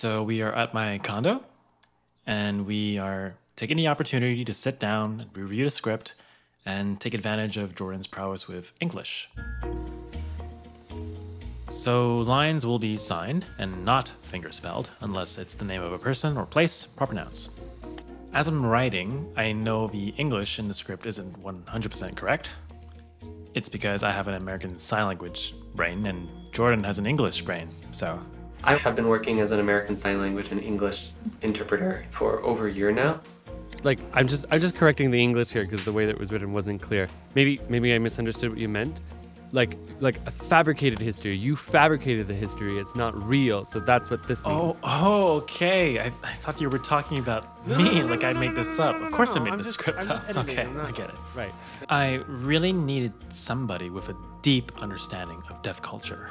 So we are at my condo, and we are taking the opportunity to sit down and review the script and take advantage of Jordan's prowess with English. So lines will be signed and not fingerspelled unless it's the name of a person or place, proper nouns. As I'm writing, I know the English in the script isn't 100% correct. It's because I have an American Sign Language brain and Jordan has an English brain, so. I have been working as an American Sign Language and English interpreter for over a year now. Like, I'm just correcting the English here because the way that it was written wasn't clear. Maybe I misunderstood what you meant. Like a fabricated history. You fabricated the history. It's not real. So that's what this means. Oh, okay. I thought you were talking about me. No, I made this up. Of course I made the script up. Okay, I get it. Right. I really needed somebody with a deep understanding of deaf culture.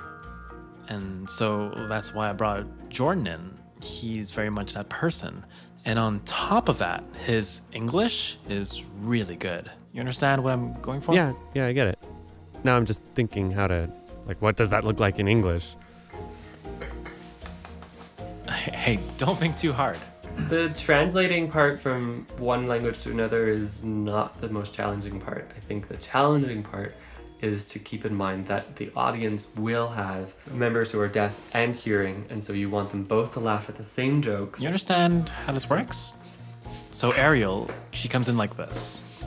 And so that's why I brought Jordan in. He's very much that person. And on top of that, his English is really good. You understand what I'm going for? Yeah, I get it. Now I'm just thinking how to, like, what does that look like in English? Hey, don't think too hard. The translating part from one language to another is not the most challenging part. I think the challenging part is to keep in mind that the audience will have members who are deaf and hearing, and so you want them both to laugh at the same jokes. You understand how this works? So Ariel, she comes in like this.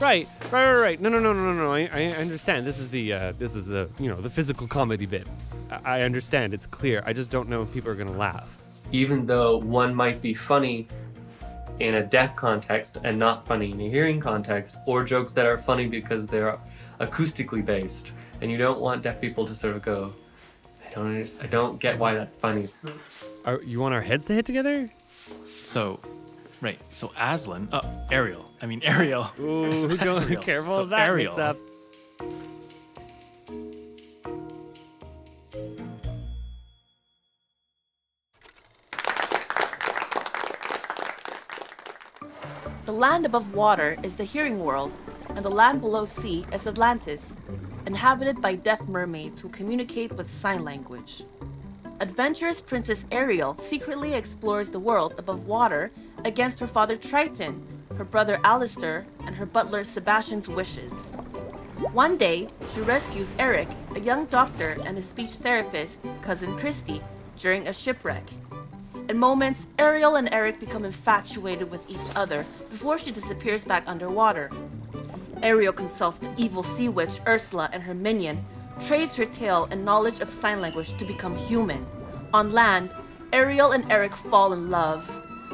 Right. No. I understand. This is the the physical comedy bit. I understand. It's clear. I just don't know if people are gonna laugh. Even though one might be funny in a deaf context and not funny in a hearing context, or jokes that are funny because they're acoustically based, and you don't want deaf people to sort of go, I don't get why that's funny. You want our heads to hit together? Right, so Ariel. Ooh, Ariel. Careful of that mix up. The land above water is the hearing world, and the land below sea is Atlantis, inhabited by deaf mermaids who communicate with sign language. Adventurous Princess Ariel secretly explores the world above water against her father Triton, her brother Alistair, and her butler Sebastian's wishes. One day, she rescues Eric, a young doctor and his speech therapist, cousin Christie, during a shipwreck. In moments, Ariel and Eric become infatuated with each other before she disappears back underwater. Ariel consults the evil sea witch Ursula and her minion, trades her tail and knowledge of sign language to become human. On land, Ariel and Eric fall in love.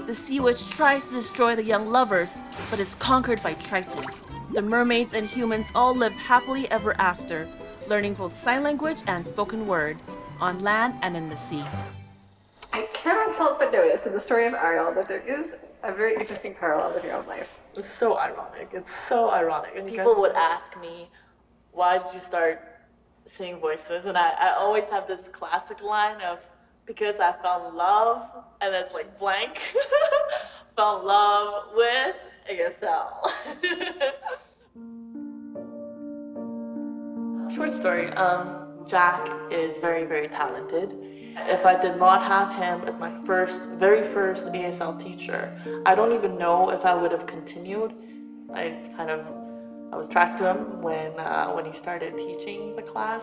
The sea witch tries to destroy the young lovers, but is conquered by Triton. The mermaids and humans all live happily ever after, learning both sign language and spoken word, on land and in the sea. I cannot help but notice in the story of Ariel that there is a very interesting parallel with your own life. It's so ironic. And people would ask me, why did you start Seeing Voices? And I always have this classic line of, because I fell in love, and it's like blank. Fell in love with ASL. Short story, Jack is very, very talented. If I did not have him as my very first ASL teacher, I don't even know if I would have continued. I was attracted to him when he started teaching the class,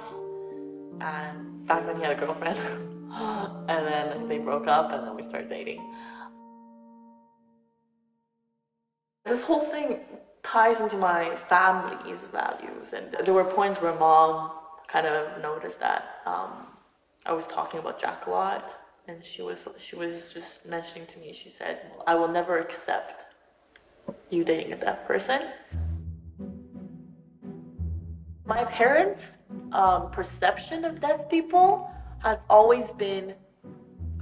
and back then he had a girlfriend, and then they broke up, and then we started dating. This whole thing ties into my family's values, and there were points where Mom kind of noticed that I was talking about Jack a lot, and she was just mentioning to me. She said, "I will never accept you dating a deaf person." My parents' perception of deaf people has always been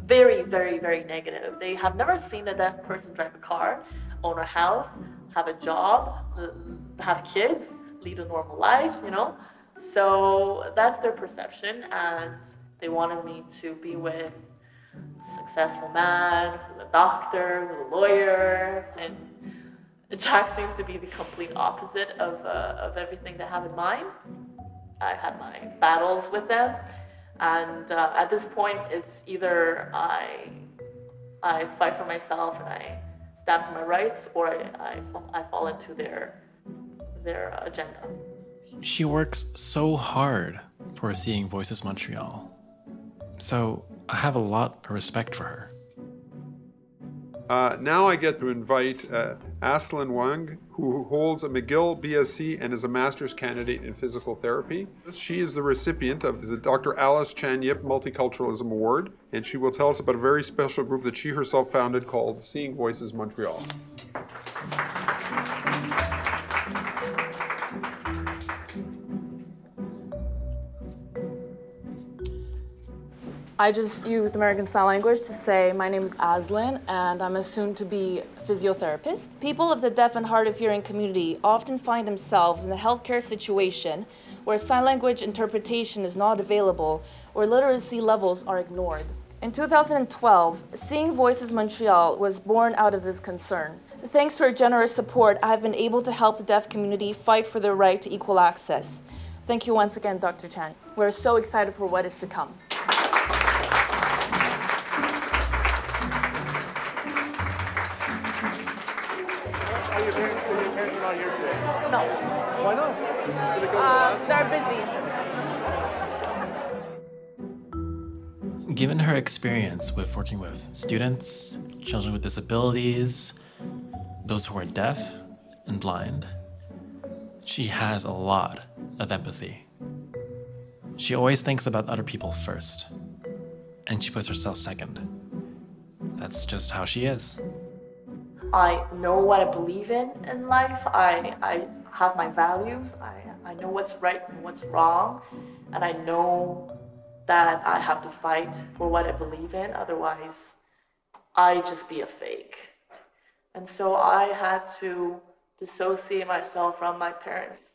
very, very, very negative. They have never seen a deaf person drive a car, own a house, have a job, have kids, lead a normal life, So that's their perception, and they wanted me to be with a successful man, with a doctor, with a lawyer, and Jack seems to be the complete opposite of everything they have in mind. I had my battles with them, And at this point, it's either I fight for myself and I stand for my rights, or I fall into their agenda. She works so hard for Seeing Voices Montreal, so I have a lot of respect for her. Now I get to invite Asselin Weng, who holds a McGill BSc and is a master's candidate in physical therapy. She is the recipient of the Dr. Alice Chan-Yip Multiculturalism Award, and she will tell us about a very special group that she herself founded called Seeing Voices Montreal. I just used American Sign Language to say, my name is Asselin, and I'm a soon-to-be physiotherapist. People of the deaf and hard of hearing community often find themselves in a healthcare situation where sign language interpretation is not available or literacy levels are ignored. In 2012, Seeing Voices Montreal was born out of this concern. Thanks to her generous support, I have been able to help the deaf community fight for their right to equal access. Thank you once again, Dr. Chan. We're so excited for what is to come. Here today? No. Why not? Did it go to they're busy. Given her experience with working with students, children with disabilities, those who are deaf and blind, she has a lot of empathy. She always thinks about other people first, and she puts herself second. That's just how she is. I know what I believe in life. I have my values. I know what's right and what's wrong. And I know that I have to fight for what I believe in. Otherwise, I just be a fake. And so I had to dissociate myself from my parents.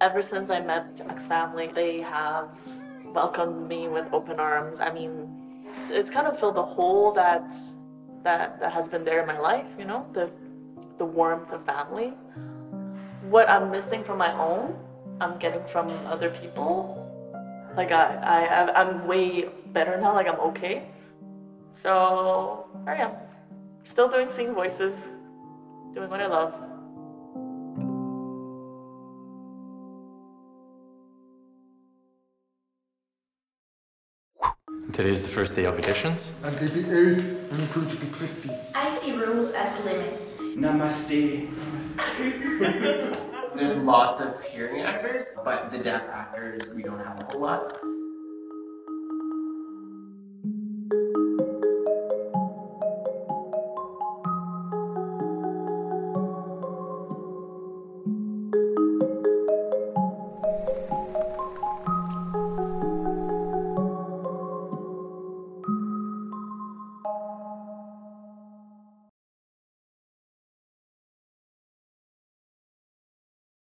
Ever since I met Jack's family, they have welcomed me with open arms. I mean, it's kind of filled the hole that has been there in my life, you know, the warmth of family. What I'm missing from my own, I'm getting from other people. Like I'm way better now, like I'm okay. So here I am, still doing Seeing Voices, doing what I love. Today is the first day of auditions. I'm going to be Eric. I'm going to be Christie. I see rules as limits. Namaste. Namaste. There's lots of hearing actors, but the deaf actors, we don't have a whole lot.